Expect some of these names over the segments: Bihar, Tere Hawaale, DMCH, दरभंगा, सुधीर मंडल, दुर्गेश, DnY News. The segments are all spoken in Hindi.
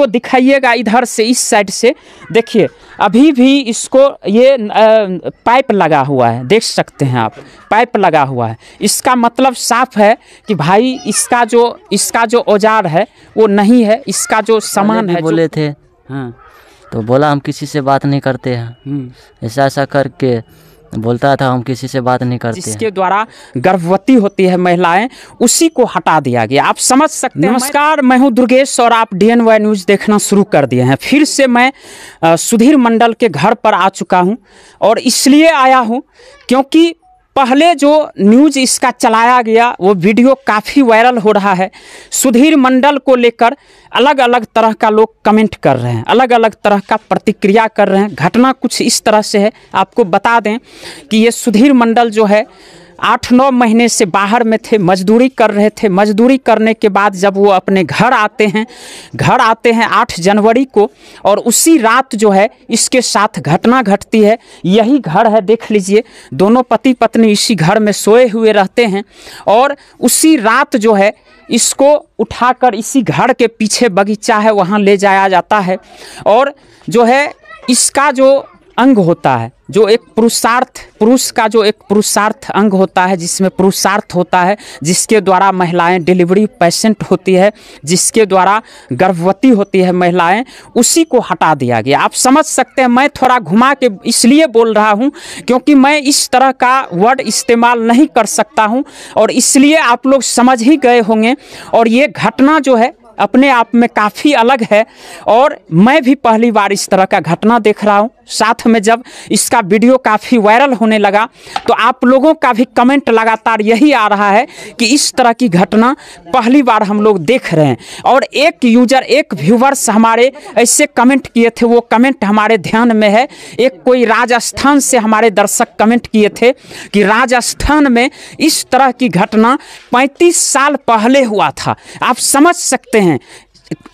इसको दिखाइएगा इधर से, इस साइड से देखिए अभी भी इसको ये पाइप लगा हुआ है, देख सकते हैं आप, पाइप लगा हुआ है। इसका मतलब साफ है कि भाई इसका जो औजार है वो नहीं है, इसका जो सामान है बोले थे। हाँ, तो बोला हम किसी से बात नहीं करते हैं, ऐसा ऐसा करके बोलता था, हम किसी से बात नहीं करते। जिसके द्वारा गर्भवती होती है महिलाएं, उसी को हटा दिया गया, आप समझ सकते हैं। नमस्कार, मैं हूं दुर्गेश और आप DNY न्यूज़ देखना शुरू कर दिए हैं। फिर से मैं सुधीर मंडल के घर पर आ चुका हूं और इसलिए आया हूं क्योंकि पहले जो न्यूज़ इसका चलाया गया वो वीडियो काफ़ी वायरल हो रहा है। सुधीर मंडल को लेकर अलग अलग तरह का लोग कमेंट कर रहे हैं, अलग अलग तरह का प्रतिक्रिया कर रहे हैं। घटना कुछ इस तरह से है, आपको बता दें कि ये सुधीर मंडल जो है 8-9 महीने से बाहर में थे, मजदूरी कर रहे थे। मजदूरी करने के बाद जब वो अपने घर आते हैं 8 जनवरी को, और उसी रात जो है इसके साथ घटना घटती है। यही घर है, देख लीजिए, दोनों पति पत्नी इसी घर में सोए हुए रहते हैं और उसी रात जो है इसको उठाकर इसी घर के पीछे बगीचा है वहाँ ले जाया जाता है। और जो है इसका जो अंग होता है, जो एक पुरुष का एक पुरुषार्थ अंग होता है, जिसमें पुरुषार्थ होता है, जिसके द्वारा महिलाएं डिलीवरी पेशेंट होती है, जिसके द्वारा गर्भवती होती है महिलाएं, उसी को हटा दिया गया। आप समझ सकते हैं, मैं थोड़ा घुमा के इसलिए बोल रहा हूं क्योंकि मैं इस तरह का वर्ड इस्तेमाल नहीं कर सकता हूं और इसलिए आप लोग समझ ही गए होंगे। और ये घटना जो है अपने आप में काफ़ी अलग है और मैं भी पहली बार इस तरह का घटना देख रहा हूँ। साथ में जब इसका वीडियो काफ़ी वायरल होने लगा तो आप लोगों का भी कमेंट लगातार यही आ रहा है कि इस तरह की घटना पहली बार हम लोग देख रहे हैं। और एक यूज़र, एक व्यूवर्स हमारे ऐसे कमेंट किए थे, वो कमेंट हमारे ध्यान में है। एक कोई राजस्थान से हमारे दर्शक कमेंट किए थे कि राजस्थान में इस तरह की घटना 35 साल पहले हुआ था। आप समझ सकते हैं,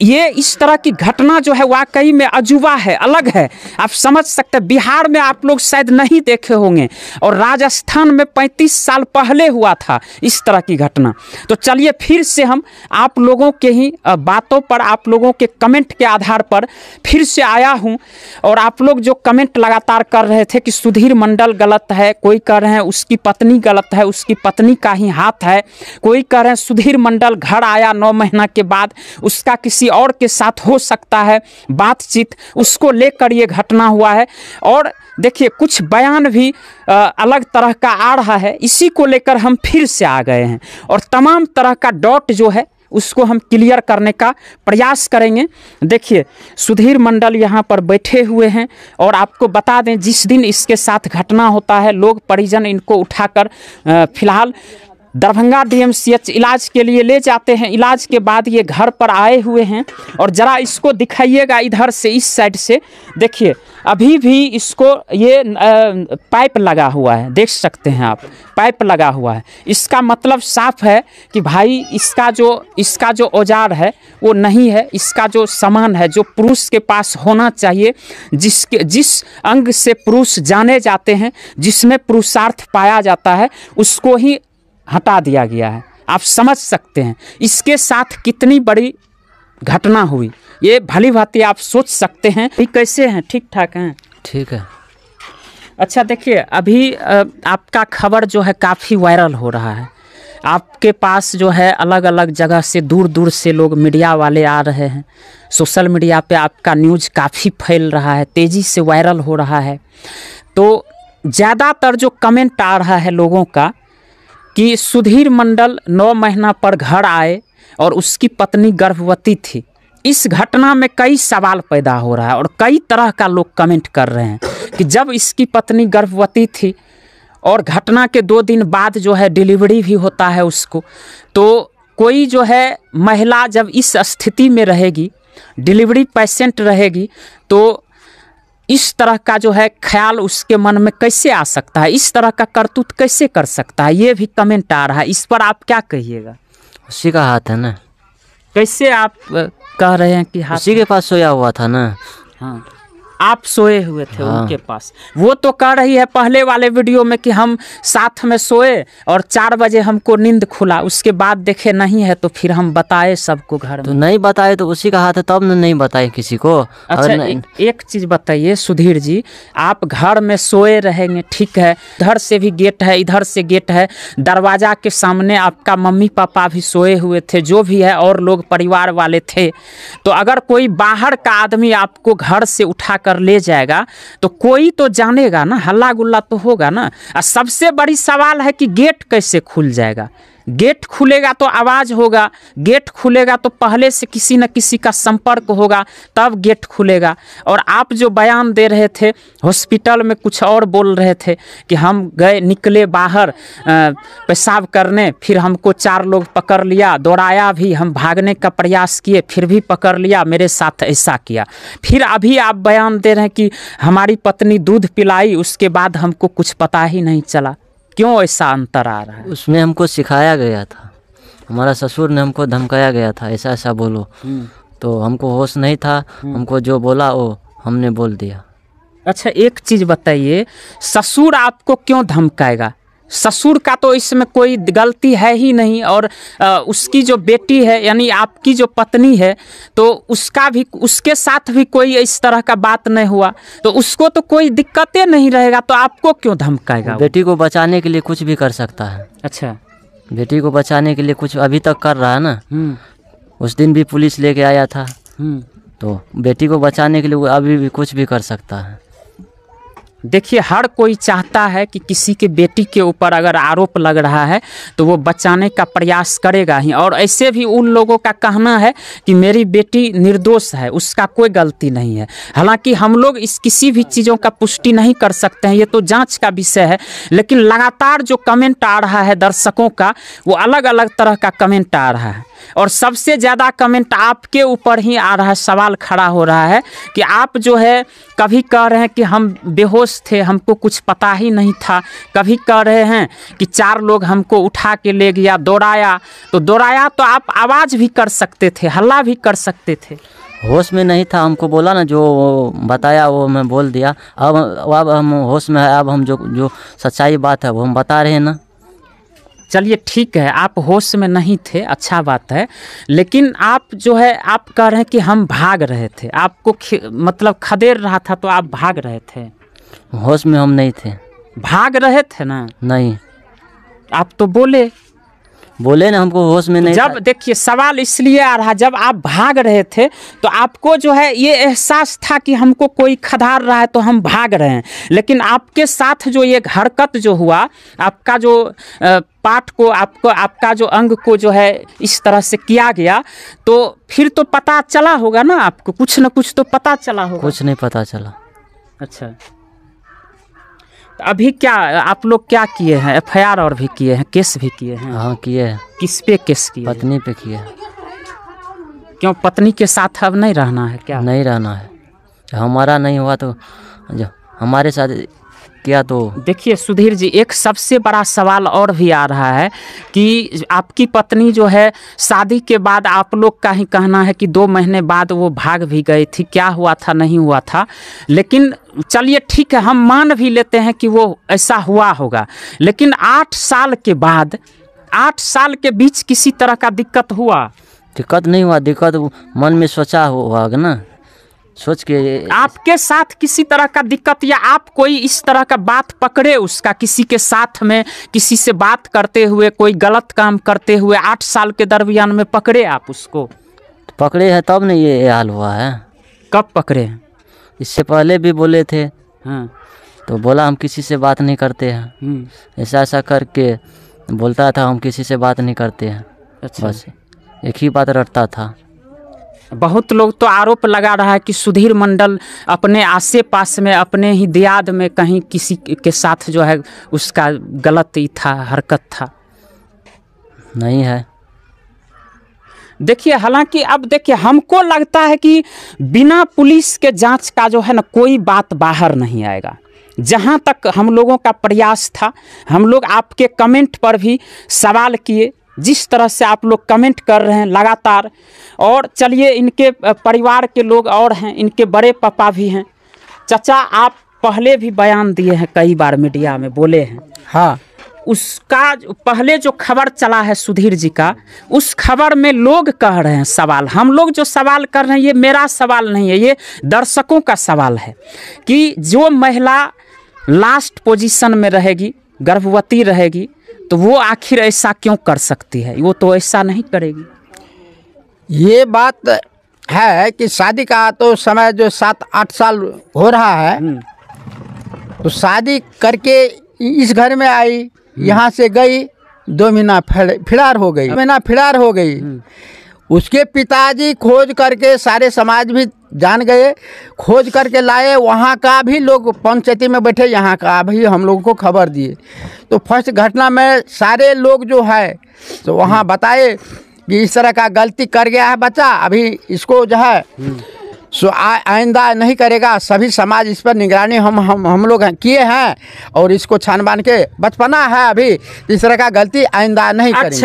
ये इस तरह की घटना जो है वाकई में अजूबा है, अलग है। आप समझ सकते हैं, बिहार में आप लोग शायद नहीं देखे होंगे और राजस्थान में 35 साल पहले हुआ था इस तरह की घटना। तो चलिए फिर से हम आप लोगों के ही बातों पर, आप लोगों के कमेंट के आधार पर फिर से आया हूं। और आप लोग जो कमेंट लगातार कर रहे थे कि सुधीर मंडल गलत है, कोई कह रहे हैं उसकी पत्नी गलत है, उसकी पत्नी का ही हाथ है, कोई कह रहे हैं सुधीर मंडल घर आया 9 महीना के बाद, उसका किसी और के साथ हो सकता है बातचीत, उसको लेकर ये घटना हुआ है। और देखिए कुछ बयान भी अलग तरह का आ रहा है, इसी को लेकर हम फिर से आ गए हैं और तमाम तरह का डॉट जो है उसको हम क्लियर करने का प्रयास करेंगे। देखिए सुधीर मंडल यहाँ पर बैठे हुए हैं और आपको बता दें जिस दिन इसके साथ घटना होता है लोग परिजन इनको उठाकर फिलहाल दरभंगा DMCH इलाज के लिए ले जाते हैं। इलाज के बाद ये घर पर आए हुए हैं और ज़रा इसको दिखाइएगा इधर से, इस साइड से देखिए अभी भी इसको ये पाइप लगा हुआ है, देख सकते हैं आप, पाइप लगा हुआ है। इसका मतलब साफ है कि भाई इसका जो औजार है वो नहीं है, इसका जो सामान है जो पुरुष के पास होना चाहिए, जिस अंग से पुरुष जाने जाते हैं, जिसमें पुरुषार्थ पाया जाता है, उसको ही हटा दिया गया है। आप समझ सकते हैं इसके साथ कितनी बड़ी घटना हुई, ये भली भांति आप सोच सकते हैं। अभी कैसे हैं, ठीक ठाक हैं? ठीक है। अच्छा देखिए अभी आपका खबर जो है काफ़ी वायरल हो रहा है, आपके पास जो है अलग अलग जगह से दूर दूर से लोग मीडिया वाले आ रहे हैं, सोशल मीडिया पे आपका न्यूज़ काफ़ी फैल रहा है, तेज़ी से वायरल हो रहा है। तो ज़्यादातर जो कमेंट आ रहा है लोगों का कि सुधीर मंडल 9 महीना पर घर आए और उसकी पत्नी गर्भवती थी, इस घटना में कई सवाल पैदा हो रहा है और कई तरह का लोग कमेंट कर रहे हैं कि जब इसकी पत्नी गर्भवती थी और घटना के 2 दिन बाद जो है डिलीवरी भी होता है उसको, तो कोई जो है महिला जब इस स्थिति में रहेगी, डिलीवरी पेशेंट रहेगी, तो इस तरह का जो है ख्याल उसके मन में कैसे आ सकता है, इस तरह का करतूत कैसे कर सकता है, ये भी कमेंट आ रहा है। इस पर आप क्या कहिएगा? उसी का हाथ है ना, कैसे आप कह रहे हैं कि हाथ उसी के पास सोया हुआ था ना। हाँ, आप सोए हुए थे उनके पास। वो तो कह रही है पहले वाले वीडियो में कि हम साथ में सोए और 4 बजे हमको नींद खुला, उसके बाद देखे नहीं है तो फिर हम बताए सबको घर तो में। नहीं बताए तो उसी का हाथ है, तब नहीं बताए किसी को। अच्छा एक चीज बताइए सुधीर जी, आप घर में सोए रहेंगे ठीक है, इधर से भी गेट है इधर से गेट है, दरवाजा के सामने आपका मम्मी पापा भी सोए हुए थे जो भी है और लोग परिवार वाले थे, तो अगर कोई बाहर का आदमी आपको घर से उठा कर ले जाएगा तो कोई तो जानेगा ना, हल्ला गुल्ला तो होगा ना। और सबसे बड़ी सवाल है कि गेट कैसे खुल जाएगा, गेट खुलेगा तो आवाज़ होगा, गेट खुलेगा तो पहले से किसी न किसी का संपर्क होगा तब गेट खुलेगा। और आप जो बयान दे रहे थे हॉस्पिटल में कुछ और बोल रहे थे कि हम गए निकले बाहर पेशाब करने, फिर हमको 4 लोग पकड़ लिया, दौड़ाया भी, हम भागने का प्रयास किए फिर भी पकड़ लिया, मेरे साथ ऐसा किया। फिर अभी आप बयान दे रहे हैं कि हमारी पत्नी दूध पिलाई उसके बाद हमको कुछ पता ही नहीं चला, क्यों ऐसा अंतर आ रहा है? उसमें हमको सिखाया गया था, हमारा ससुर ने हमको धमकाया गया था ऐसा ऐसा बोलो, तो हमको होश नहीं था, हमको जो बोला वो हमने बोल दिया। अच्छा एक चीज़ बताइए, ससुर आपको क्यों धमकाएगा? ससुर का तो इसमें कोई गलती है ही नहीं, और उसकी जो बेटी है यानी आपकी जो पत्नी है तो उसका भी, उसके साथ भी कोई इस तरह का बात नहीं हुआ, तो उसको तो कोई दिक्कतें नहीं रहेगा, तो आपको क्यों धमकाएगा? बेटी को बचाने के लिए कुछ भी कर सकता है। अच्छा बेटी को बचाने के लिए कुछ अभी तक कर रहा है ना, उस दिन भी पुलिस लेके आया था, तो बेटी को बचाने के लिए अभी भी कुछ भी कर सकता है। देखिए हर कोई चाहता है कि किसी के बेटी के ऊपर अगर आरोप लग रहा है तो वो बचाने का प्रयास करेगा ही, और ऐसे भी उन लोगों का कहना है कि मेरी बेटी निर्दोष है उसका कोई गलती नहीं है। हालांकि हम लोग इस किसी भी चीज़ों का पुष्टि नहीं कर सकते हैं, ये तो जांच का विषय है, लेकिन लगातार जो कमेंट आ रहा है दर्शकों का वो अलग अलग तरह का कमेंट आ रहा है, और सबसे ज़्यादा कमेंट आपके ऊपर ही आ रहा है। सवाल खड़ा हो रहा है कि आप जो है कभी कह रहे हैं कि हम बेहोश थे हमको कुछ पता ही नहीं था, कभी कह रहे हैं कि 4 लोग हमको उठा के ले गया दौड़ाया, तो दौड़ाया तो आप आवाज़ भी कर सकते थे हल्ला भी कर सकते थे। होश में नहीं था, हमको बोला ना जो बताया वो मैं बोल दिया। अब हम होश में है, अब हम जो सच्चाई बात है वो हम बता रहे हैं ना। चलिए ठीक है आप होश में नहीं थे, अच्छा बात है, लेकिन आप जो है आप कह रहे हैं कि हम भाग रहे थे, आपको मतलब खदेड़ रहा था तो आप भाग रहे थे। होश में हम नहीं थे, भाग रहे थे ना। नहीं आप तो बोले ना हमको होश में नहीं। जब देखिए सवाल इसलिए आ रहा, जब आप भाग रहे थे तो आपको जो है ये एहसास था कि हमको कोई खदेड़ रहा है तो हम भाग रहे हैं, लेकिन आपके साथ जो ये हरकत जो हुआ, आपका जो पार्ट को आपको आपका जो अंग को जो है इस तरह से किया गया, तो फिर तो पता चला होगा ना आपको, कुछ ना कुछ तो पता चला होगा। कुछ नहीं पता चला। अच्छा अभी क्या आप लोग क्या किए हैं? एफआईआर और भी किए हैं, केस भी किए हैं? हाँ किए हैं। किस पे केस किए? पत्नी पे किए। क्यों पत्नी के साथ अब नहीं रहना है क्या? नहीं रहना है, हमारा नहीं हुआ तो जो हमारे साथ किया तो। देखिए सुधीर जी एक सबसे बड़ा सवाल और भी आ रहा है कि आपकी पत्नी जो है शादी के बाद, आप लोग का ही कहना है कि 2 महीने बाद वो भाग भी गई थी, क्या हुआ था नहीं हुआ था, लेकिन चलिए ठीक है हम मान भी लेते हैं कि वो ऐसा हुआ होगा, लेकिन 8 साल के बाद, 8 साल के बीच किसी तरह का दिक्कत हुआ? दिक्कत नहीं हुआ, दिक्कत मन में सोचा हुआ ना, सोच के। आपके साथ किसी तरह का दिक्कत या आप कोई इस तरह का बात पकड़े उसका, किसी के साथ में किसी से बात करते हुए कोई गलत काम करते हुए 8 साल के दरमियान में पकड़े आप उसको? पकड़े हैं तब ना ये हाल हुआ है। कब पकड़े हैं? इससे पहले भी बोले थे। हाँ तो बोला हम किसी से बात नहीं करते हैं, ऐसा ऐसा करके बोलता था हम किसी से बात नहीं करते हैं। अच्छा। बस एक ही बात रटता था। बहुत लोग तो आरोप लगा रहा है कि सुधीर मंडल अपने आसे पास में अपने ही दियाद में कहीं किसी के साथ जो है उसका गलत ही था हरकत था। नहीं है। देखिए हालांकि अब देखिए हमको लगता है कि बिना पुलिस के जांच का जो है ना कोई बात बाहर नहीं आएगा। जहां तक हम लोगों का प्रयास था, हम लोग आपके कमेंट पर भी सवाल किए, जिस तरह से आप लोग कमेंट कर रहे हैं लगातार। और चलिए इनके परिवार के लोग और हैं, इनके बड़े पापा भी हैं, चाचा आप पहले भी बयान दिए हैं, कई बार मीडिया में बोले हैं। हाँ, उसका पहले जो खबर चला है सुधीर जी का, उस खबर में लोग कह रहे हैं सवाल, हम लोग जो सवाल कर रहे हैं ये मेरा सवाल नहीं है, ये दर्शकों का सवाल है कि जो महिला लास्ट पोजीशन में रहेगी, गर्भवती रहेगी, तो वो आखिर ऐसा क्यों कर सकती है? वो तो ऐसा नहीं करेगी। ये बात है कि शादी का तो समय जो 7-8 साल हो रहा है, तो शादी करके इस घर में आई, यहाँ से गई, 2 महीना फिरार हो गई, उसके पिताजी खोज करके, सारे समाज भी जान गए, खोज करके लाए, वहाँ का भी लोग पंचायती में बैठे, यहाँ का भी हम लोगों को खबर दिए। तो फर्स्ट घटना में सारे लोग जो है तो वहाँ बताए कि इस तरह का गलती कर गया है बच्चा, अभी इसको जो है सो आइंदा नहीं करेगा। सभी समाज इस पर निगरानी हम लोग किए हैं और इसको छानबान के बचपना है, अभी इस तरह का गलती आइंदा नहीं करेंगे।